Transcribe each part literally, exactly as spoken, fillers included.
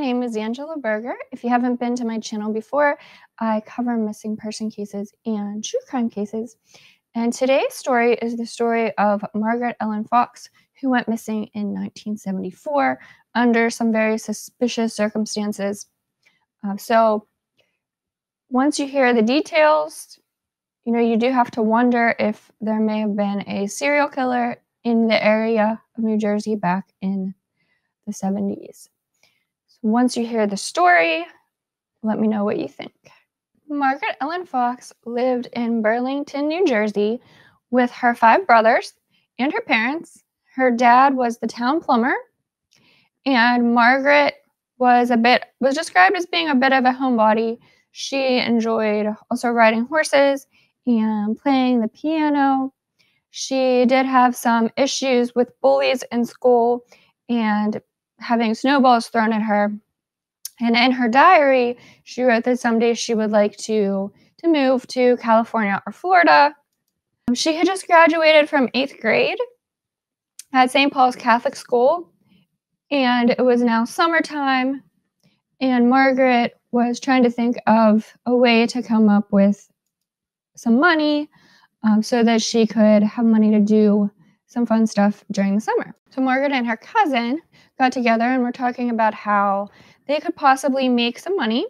my name is Angela Berger. If you haven't been to my channel before, I cover missing person cases and true crime cases. And today's story is the story of Margaret Ellen Fox, who went missing in nineteen seventy-four under some very suspicious circumstances. Uh, so once you hear the details, you know, you do have to wonder if there may have been a serial killer in the area of New Jersey back in the seventies. So once you hear the story, let me know what you think. Margaret Ellen Fox lived in Burlington, New Jersey with her five brothers and her parents. Her dad was the town plumber, and Margaret was a bit was described as being a bit of a homebody. She enjoyed also riding horses and playing the piano. She did have some issues with bullies in school and having snowballs thrown at her. And in her diary, she wrote that someday she would like to, to move to California or Florida. She had just graduated from eighth grade at Saint Paul's Catholic School, and it was now summertime, and Margaret was trying to think of a way to come up with some money um, so that she could have money to do some fun stuff during the summer. So Margaret and her cousin got together and were talking about how they could possibly make some money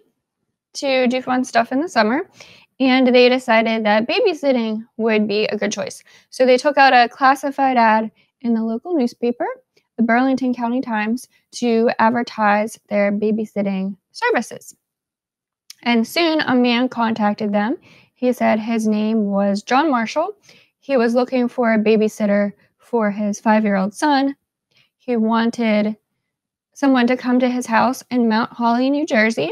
to do fun stuff in the summer, and they decided that babysitting would be a good choice. So they took out a classified ad in the local newspaper, the Burlington County Times, to advertise their babysitting services. And soon a man contacted them. He said his name was John Marshall. He was looking for a babysitter for his five-year-old son. He wanted someone to come to his house in Mount Holly, New Jersey.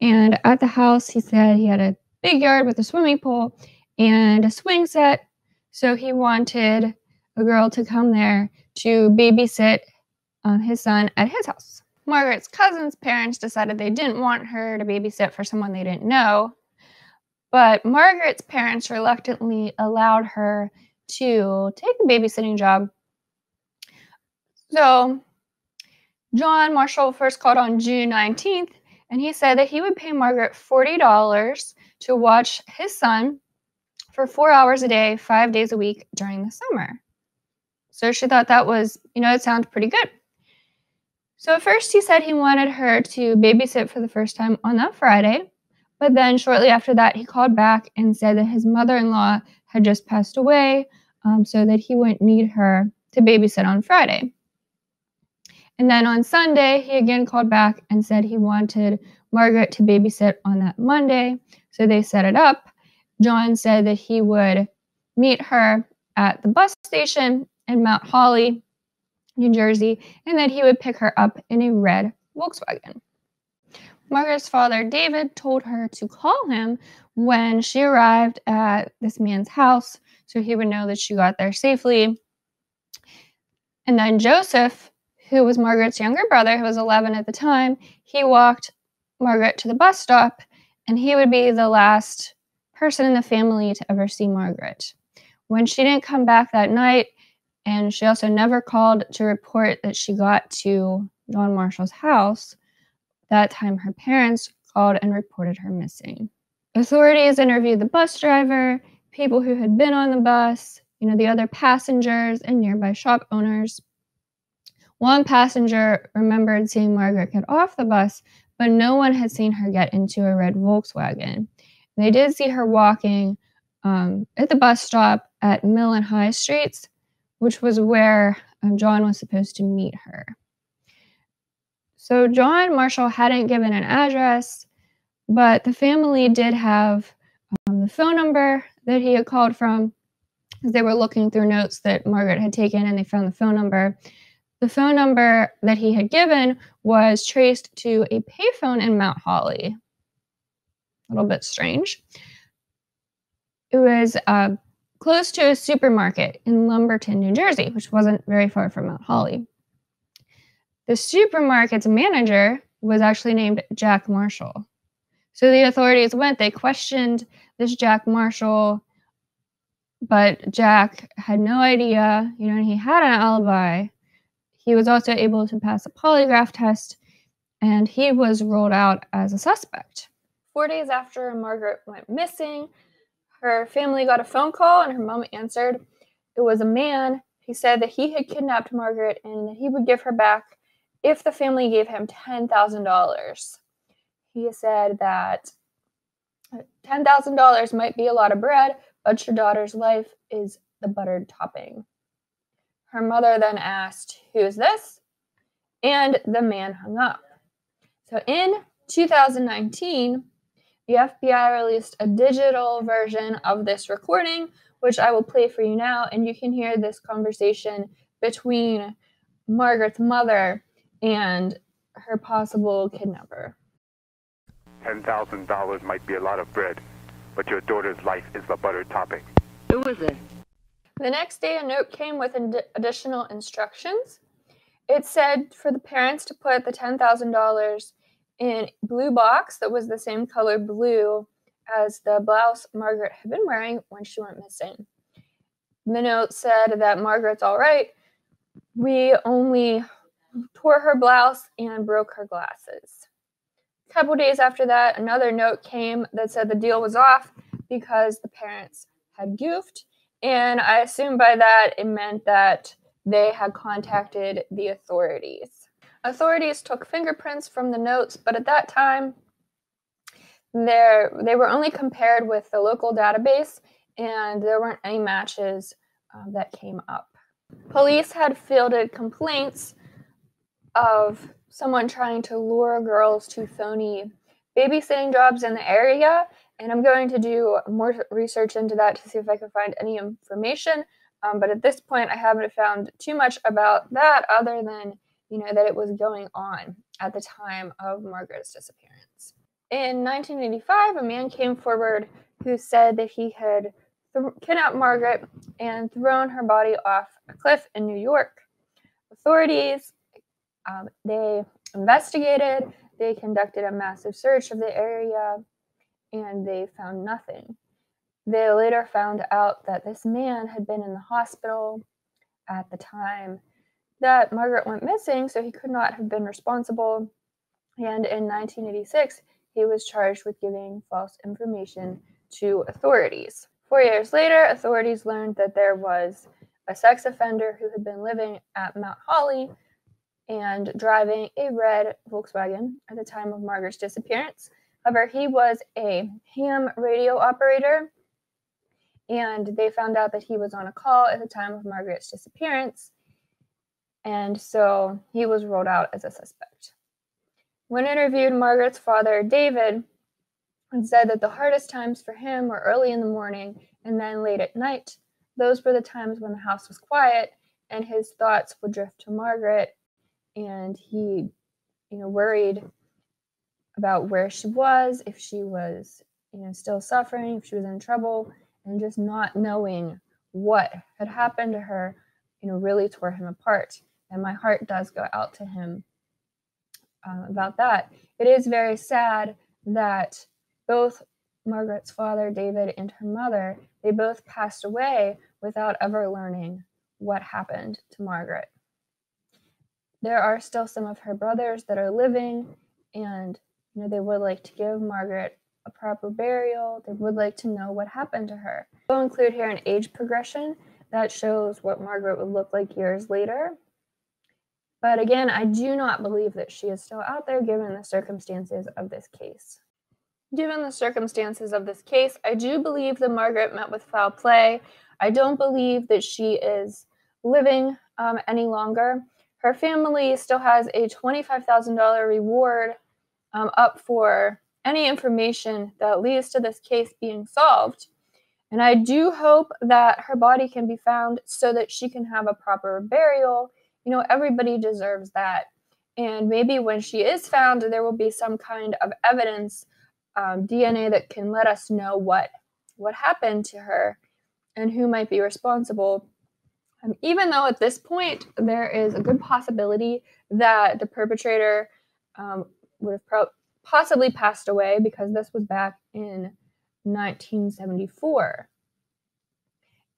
And at the house, he said he had a big yard with a swimming pool and a swing set. So he wanted a girl to come there to babysit uh, his son at his house. Margaret's cousin's parents decided they didn't want her to babysit for someone they didn't know, but Margaret's parents reluctantly allowed her to take a babysitting job. So John Marshall first called on June nineteenth, and he said that he would pay Margaret forty dollars to watch his son for four hours a day, five days a week during the summer. So she thought that was, you know, it sounds pretty good. So at first he said he wanted her to babysit for the first time on that Friday, but then shortly after that he called back and said that his mother-in-law had just passed away, um, so that he wouldn't need her to babysit on Friday. And then on Sunday, he again called back and said he wanted Margaret to babysit on that Monday, so they set it up. John said that he would meet her at the bus station in Mount Holly, New Jersey, and that he would pick her up in a red Volkswagen. Margaret's father, David, told her to call him when she arrived at this man's house so he would know that she got there safely. And then Joseph, who was Margaret's younger brother, who was eleven at the time, he walked Margaret to the bus stop, and he would be the last person in the family to ever see Margaret. When she didn't come back that night, and she also never called to report that she got to John Marshall's house, that time her parents called and reported her missing. Authorities interviewed the bus driver, people who had been on the bus, you know, the other passengers and nearby shop owners. One passenger remembered seeing Margaret get off the bus, but no one had seen her get into a red Volkswagen. They did see her walking um, at the bus stop at Mill and High Streets, which was where um, John was supposed to meet her. So John Marshall hadn't given an address, but the family did have um, the phone number that he had called from. They were looking through notes that Margaret had taken, and they found the phone number. The phone number that he had given was traced to a payphone in Mount Holly. A little bit strange. It was uh, close to a supermarket in Lumberton, New Jersey, which wasn't very far from Mount Holly. The supermarket's manager was actually named Jack Marshall. So the authorities went, they questioned this Jack Marshall, but Jack had no idea, you know, and he had an alibi. He was also able to pass a polygraph test, and he was ruled out as a suspect. Four days after Margaret went missing, her family got a phone call and her mom answered. It was a man. He said that he had kidnapped Margaret and that he would give her back if the family gave him ten thousand dollars. He said that ten thousand dollars might be a lot of bread, but your daughter's life is the buttered topping. Her mother then asked, "Who's this?" And the man hung up. So in two thousand nineteen, the F B I released a digital version of this recording, which I will play for you now, and you can hear this conversation between Margaret's mother and her possible kidnapper. ten thousand dollars might be a lot of bread, but your daughter's life is the butter topping. Who is it? The next day, a note came with additional instructions. It said for the parents to put the ten thousand dollars in a blue box that was the same color blue as the blouse Margaret had been wearing when she went missing. The note said that Margaret's all right. We only tore her blouse and broke her glasses. A couple days after that, another note came that said the deal was off because the parents had goofed. And I assume by that it meant that they had contacted the authorities. Authorities took fingerprints from the notes, but at that time, There, they were only compared with the local database, and there weren't any matches uh, that came up. Police had fielded complaints of someone trying to lure girls to phony babysitting jobs in the area, and I'm going to do more research into that to see if I can find any information. Um, but at this point, I haven't found too much about that other than, you know, that it was going on at the time of Margaret's disappearance. In nineteen eighty-five, a man came forward who said that he had kidnapped Margaret and thrown her body off a cliff in New York. Authorities, um, they investigated, they conducted a massive search of the area, and they found nothing. They later found out that this man had been in the hospital at the time that Margaret went missing, so he could not have been responsible. And in nineteen eighty-six, he was charged with giving false information to authorities. Four years later, authorities learned that there was a sex offender who had been living at Mount Holly and driving a red Volkswagen at the time of Margaret's disappearance. However, he was a ham radio operator, and they found out that he was on a call at the time of Margaret's disappearance, and so he was ruled out as a suspect. When interviewed, Margaret's father, David, said that the hardest times for him were early in the morning and then late at night. Those were the times when the house was quiet and his thoughts would drift to Margaret, and he, you know, worried about where she was, if she was, you know, still suffering, if she was in trouble, and just not knowing what had happened to her, you know, really tore him apart. And my heart does go out to him Uh, about that. It is very sad that both Margaret's father, David, and her mother, they both passed away without ever learning what happened to Margaret. There are still some of her brothers that are living, and you know, they would like to give Margaret a proper burial. They would like to know what happened to her. We'll include here an age progression that shows what Margaret would look like years later. But again, I do not believe that she is still out there given the circumstances of this case. Given the circumstances of this case, I do believe that Margaret met with foul play. I don't believe that she is living um, any longer. Her family still has a twenty-five thousand dollars reward um, up for any information that leads to this case being solved. And I do hope that her body can be found so that she can have a proper burial. You know, everybody deserves that. And maybe when she is found, there will be some kind of evidence, um, D N A, that can let us know what, what happened to her and who might be responsible. Um, even though at this point, there is a good possibility that the perpetrator um, would have pro possibly passed away, because this was back in nineteen seventy-four.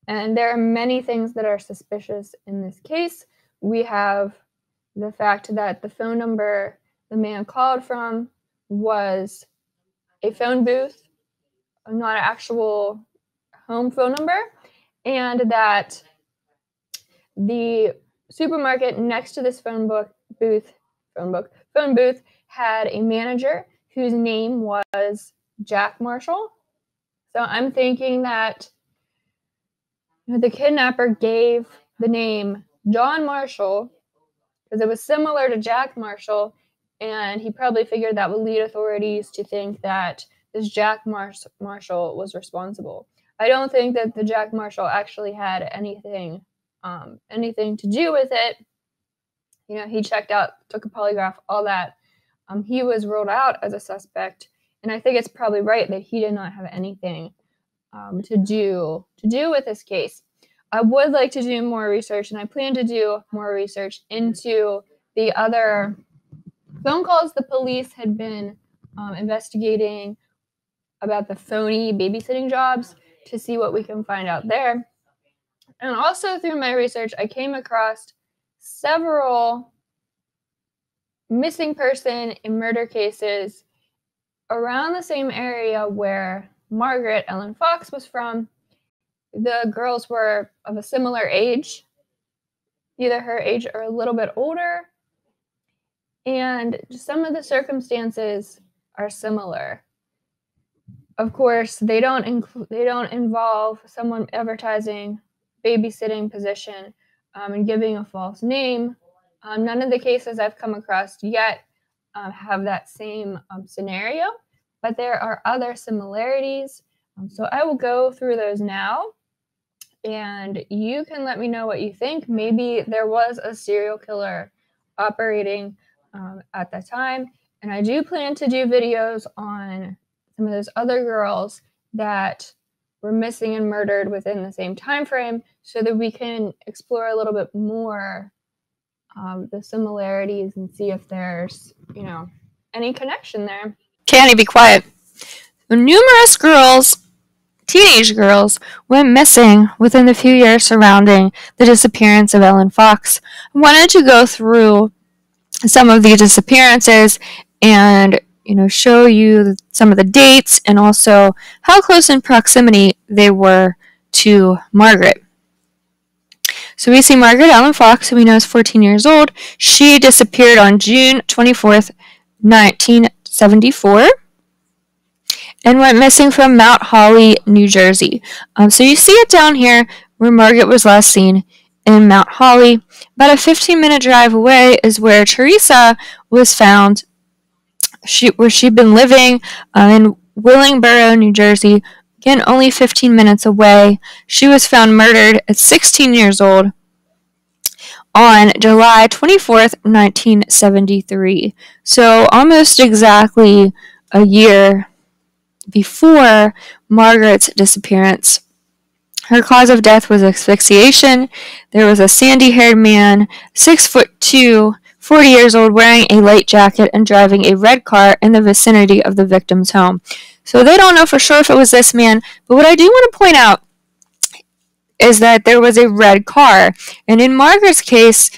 And there are many things that are suspicious in this case. We have the fact that the phone number the man called from was a phone booth, not an actual home phone number, and that the supermarket next to this phone book booth, phone book, phone booth had a manager whose name was Jack Marshall. So I'm thinking that the kidnapper gave the name John Marshall because it was similar to Jack Marshall, and he probably figured that would lead authorities to think that this Jack Marsh Marshall was responsible. I don't think that the Jack Marshall actually had anything um, anything to do with it. You know, he checked out, took a polygraph, all that. Um, he was ruled out as a suspect, and I think it's probably right that he did not have anything um, to do to do with this case. I would like to do more research, and I plan to do more research into the other phone calls the police had been um, investigating about the phony babysitting jobs to see what we can find out there. And also through my research, I came across several missing person and murder cases around the same area where Margaret Ellen Fox was from. The girls were of a similar age, either her age or a little bit older, and some of the circumstances are similar. Of course, they don't include, they don't involve someone advertising babysitting position um, and giving a false name. Um, none of the cases I've come across yet um, have that same um, scenario, but there are other similarities. Um, so I will go through those now, and you can let me know what you think. Maybe there was a serial killer operating um, at that time. And I do plan to do videos on some of those other girls that were missing and murdered within the same time frame so that we can explore a little bit more um, the similarities and see if there's, you know, any connection there. Candy, be quiet. Numerous girls, teenage girls, went missing within the few years surrounding the disappearance of Ellen Fox. I wanted to go through some of the disappearances and, you know, show you some of the dates and also how close in proximity they were to Margaret. So we see Margaret Ellen Fox, who we know is fourteen years old. She disappeared on June twenty-fourth, nineteen seventy-four. And went missing from Mount Holly, New Jersey. Um, so you see it down here where Margaret was last seen in Mount Holly. About a fifteen minute drive away is where Teresa was found, she, where she'd been living uh, in Willingboro, New Jersey. Again, only fifteen minutes away. She was found murdered at sixteen years old on July twenty-fourth, nineteen seventy-three. So almost exactly a year before Margaret's disappearance. Her cause of death was asphyxiation. There was a sandy-haired man, six foot two, forty years old, wearing a light jacket and driving a red car in the vicinity of the victim's home. So they don't know for sure if it was this man, but what I do want to point out is that there was a red car. And in Margaret's case,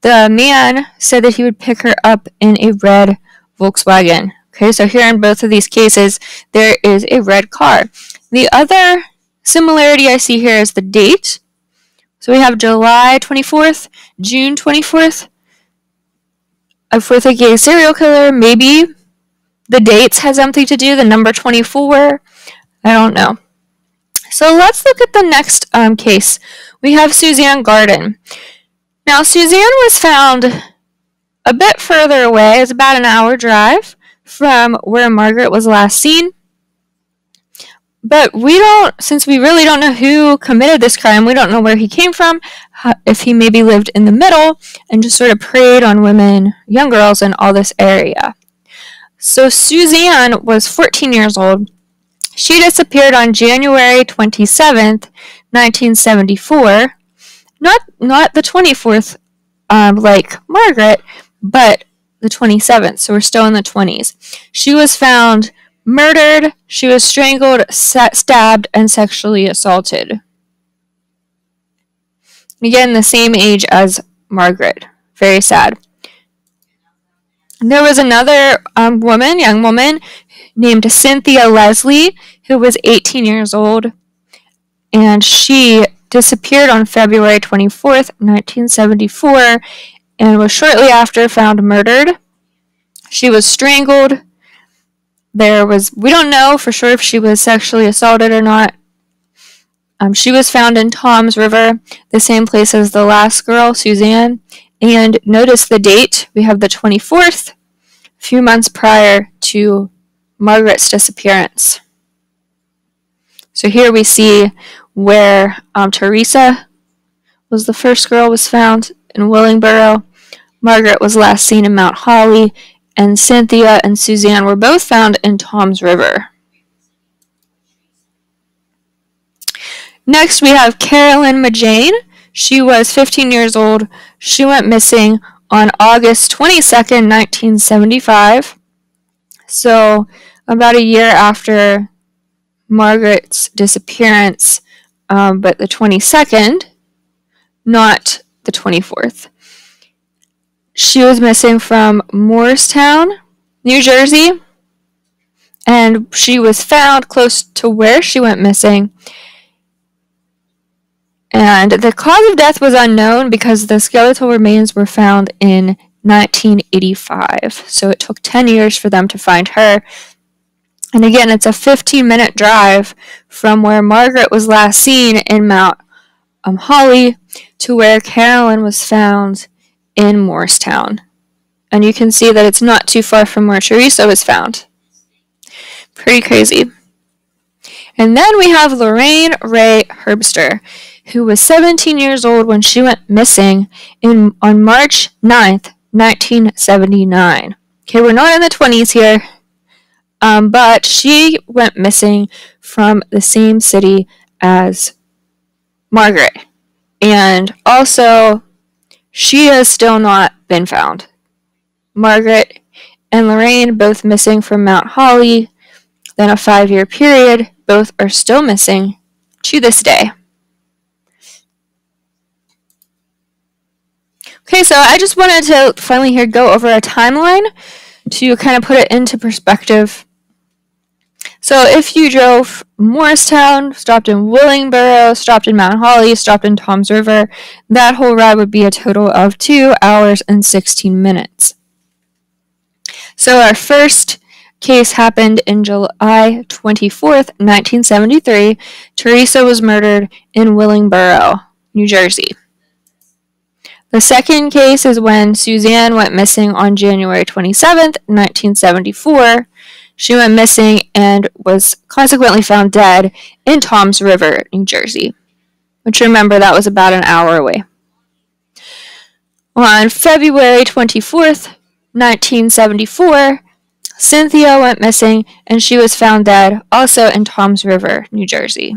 the man said that he would pick her up in a red Volkswagen. Okay, so here in both of these cases, there is a red car. The other similarity I see here is the date. So we have July twenty-fourth, June twenty-fourth. If we're thinking a serial killer, maybe the dates has something to do, the number twenty-four. I don't know. So let's look at the next um, case. We have Suzanne Garden. Now, Suzanne was found a bit further away. It's about an hour drive from where Margaret was last seen, but we don't, since we really don't know who committed this crime, we don't know where he came from, if he maybe lived in the middle and just sort of preyed on women, young girls in all this area. So Suzanne was fourteen years old. She disappeared on January twenty-seventh, nineteen seventy-four, not not the twenty-fourth um, like Margaret, but the twenty-seventh, so we're still in the twenties. She was found murdered. She was strangled, stabbed, and sexually assaulted. Again, the same age as Margaret. Very sad. There was another um, woman, young woman, named Cynthia Leslie, who was eighteen years old, and she disappeared on February twenty-fourth, nineteen seventy-four, and was shortly after found murdered. She was strangled. There was, we don't know for sure if she was sexually assaulted or not. Um, she was found in Toms River, the same place as the last girl, Suzanne. And notice the date. We have the twenty-fourth, a few months prior to Margaret's disappearance. So here we see where um, Teresa was the first girl was found in Willingboro. Margaret was last seen in Mount Holly, and Cynthia and Suzanne were both found in Toms River. Next, we have Carolyn McJane. She was fifteen years old. She went missing on August twenty-second, nineteen seventy-five. So about a year after Margaret's disappearance, um, but the twenty-second, not the twenty-fourth. She was missing from Morristown, New Jersey, and she was found close to where she went missing. And the cause of death was unknown because the skeletal remains were found in nineteen eighty-five. So it took ten years for them to find her. And again, it's a fifteen-minute drive from where Margaret was last seen in Mount um, Holly to where Carolyn was found in Morristown. And you can see that it's not too far from where Teresa was found. Pretty crazy. And then we have Lorraine Ray Herbster, who was seventeen years old when she went missing in on March ninth, nineteen seventy-nine. Okay, we're not in the twenties here, um, but she went missing from the same city as Margaret. And also, she has still not been found. Margaret and Lorraine both missing from Mount Holly, then a five-year period, both are still missing to this day. Okay, so I just wanted to finally here go over a timeline to kind of put it into perspective. So if you drove Morristown, stopped in Willingboro, stopped in Mount Holly, stopped in Toms River, that whole ride would be a total of two hours and sixteen minutes. So our first case happened in July twenty-fourth, nineteen seventy-three. Teresa was murdered in Willingboro, New Jersey. The second case is when Suzanne went missing on January twenty-seventh, nineteen seventy-four. She went missing and was consequently found dead in Toms River, New Jersey. Which, remember, that was about an hour away. On February twenty-fourth, nineteen seventy-four, Cynthia went missing and she was found dead, also in Toms River, New Jersey.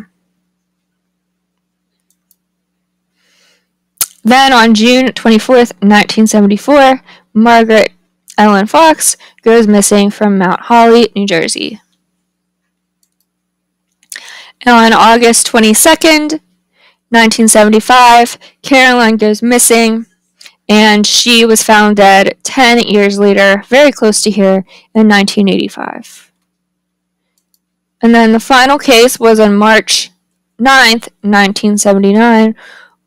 Then on June twenty-fourth, nineteen seventy-four, Margaret Ellen Fox goes missing from Mount Holly, New Jersey. And on August twenty-second, nineteen seventy-five, Carolyn goes missing, and she was found dead ten years later, very close to here, in nineteen eighty-five. And then the final case was on March ninth, nineteen seventy-nine,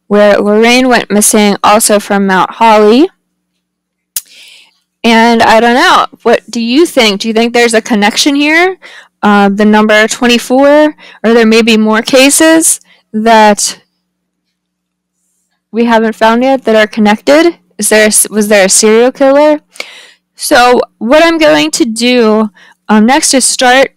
where Lorraine went missing, also from Mount Holly. And I don't know, what do you think? Do you think there's a connection here? Uh, the number twenty-four, or there may be more cases that we haven't found yet that are connected? Is there a, was there a serial killer? So what I'm going to do um, next is start,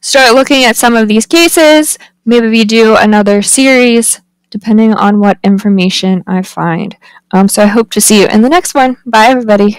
start looking at some of these cases. Maybe we do another series, depending on what information I find. Um, so I hope to see you in the next one. Bye, everybody.